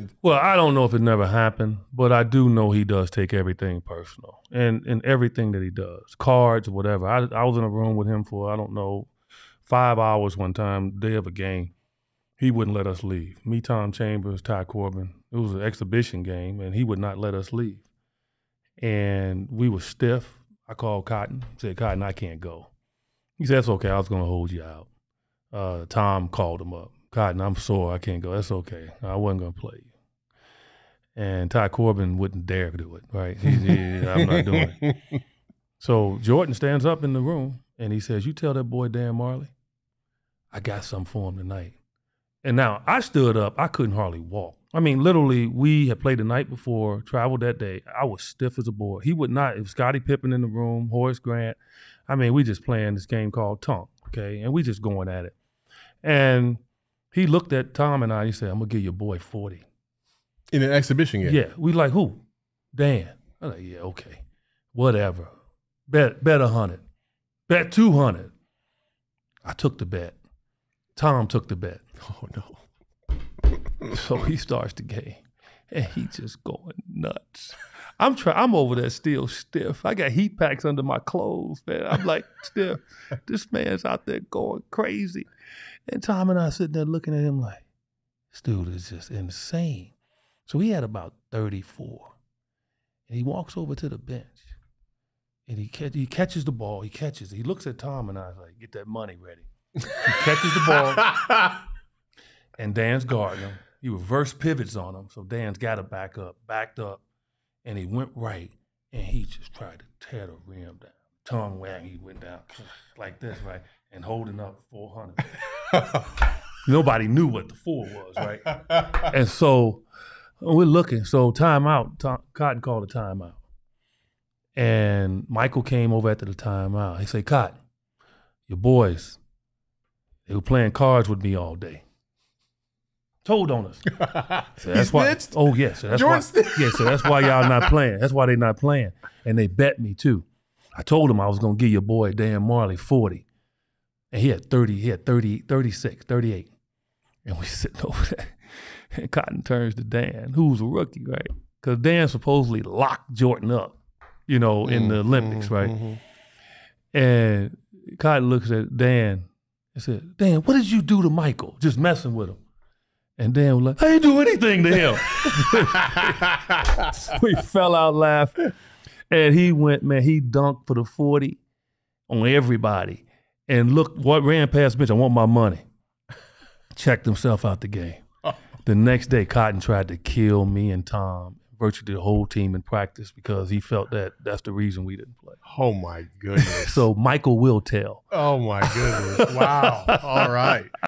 happened. Well, I don't know if it never happened, but I do know he does take everything personal, and everything that he does, cards, whatever. I was in a room with him for, I don't know, 5 hours one time, day of a game. He wouldn't let us leave. Me, Tom Chambers, Ty Corbin. It was an exhibition game, and he would not let us leave. And we were stiff. I called Cotton, said, Cotton, I can't go. He said, that's okay, I was going to hold you out. Tom called him up. Cotton, I'm sore, I can't go. That's okay, I wasn't going to play you. And Ty Corbin wouldn't dare do it, right? He I'm not doing it. So Jordan stands up in the room, and he says, you tell that boy Dan Majerle, I got something for him tonight. And now I stood up, I couldn't hardly walk. I mean, literally, we had played the night before, traveled that day. I was stiff as a board. He would not, it was Scottie Pippen in the room, Horace Grant. I mean, we just playing this game called Tunk, okay? And we just going at it. And he looked at Tom and I, he said, I'm gonna give your boy 40. In an exhibition game? Yeah, we like, who? Dan. I'm like, yeah, okay, whatever. Bet 100, bet 200. I took the bet. Tom took the bet. Oh no. So he starts the game, and he just going nuts. I'm over there still stiff. I got heat packs under my clothes, man. I'm like stiff. This man's out there going crazy. And Tom and I sitting there looking at him like, this dude is just insane. So he had about 34. And he walks over to the bench, and he catches the ball. He catches it. He looks at Tom and I like, get that money ready. He catches the ball, and Dan's guarding him. He reverse pivots on him, so Dan's got to back up, backed up, and he went right, and he just tried to tear the rim down. Tongue wagging, he went down like this, right, and holding up 400. Nobody knew what the 4 was, right? And so we're looking. So timeout, Cotton called a timeout. And Michael came over after the timeout. He said, Cotton, your boys, they were playing cards with me all day. Told on us. So that's why. Oh yeah, so that's why. Yeah, so that's why y'all not playing. That's why they not playing. And they bet me too. I told him I was gonna give your boy Dan Majerle 40, and he had 30. He had 30, 36, 38, and we sitting over there. And Cotton turns to Dan, who's a rookie, right? Because Dan supposedly locked Jordan up, you know, in the Olympics, right? And Cotton looks at Dan and said, Dan, what did you do to Michael? Just messing with him. And Dan was like, I didn't do anything to him. We fell out laughing. And he went, man, he dunked for the 40 on everybody. And look, what ran past bitch, I want my money. Checked himself out the game. The next day, Cotton tried to kill me and Tom, virtually the whole team in practice, because he felt that that's the reason we didn't play. Oh my goodness. So Michael will tell. Oh my goodness. Wow. All right.